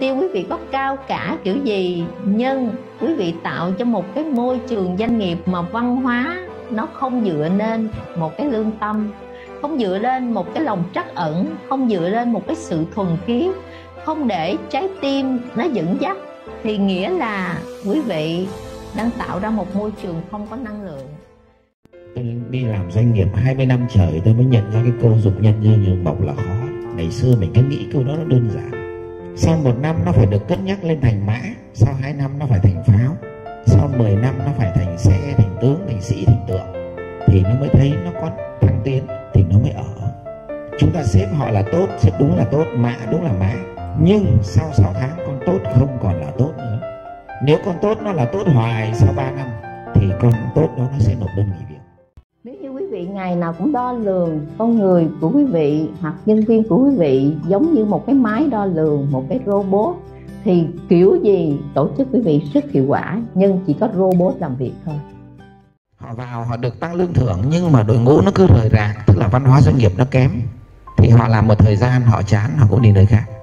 tiêu quý vị có cao cả kiểu gì, nhưng quý vị tạo cho một cái môi trường doanh nghiệp mà văn hóa nó không dựa lên một cái lương tâm, không dựa lên một cái lòng trắc ẩn, không dựa lên một cái sự thuần khiết, không để trái tim nó dẫn dắt, thì nghĩa là quý vị đang tạo ra một môi trường không có năng lượng. Đi làm doanh nghiệp 20 năm trời tôi mới nhận ra cái câu dục nhân như nhường bọc là khó. Ngày xưa mình cứ nghĩ câu đó nó đơn giản. Sau 1 năm nó phải được cất nhắc lên thành mã, sau 2 năm nó phải thành pháo, sau 10 năm nó phải thành xe, thành tướng, thành sĩ, thành tượng, thì nó mới thấy nó có thăng tiến, thì nó mới ở. Chúng ta xếp họ là tốt, xếp đúng là tốt, mã đúng là mã, nhưng sau 6 tháng con tốt không còn là tốt nữa. Nếu con tốt nó là tốt hoài sau 3 năm thì con tốt đó nó sẽ nộp đơn nghỉ việc. Nếu như quý vị ngày nào cũng đo lường con người của quý vị hoặc nhân viên của quý vị giống như một cái máy đo lường, một cái robot, thì kiểu gì tổ chức quý vị rất hiệu quả, nhưng chỉ có robot làm việc thôi. Họ vào họ được tăng lương thưởng nhưng mà đội ngũ nó cứ rời rạc, tức là văn hóa doanh nghiệp nó kém, thì họ làm một thời gian họ chán họ cũng đi nơi khác.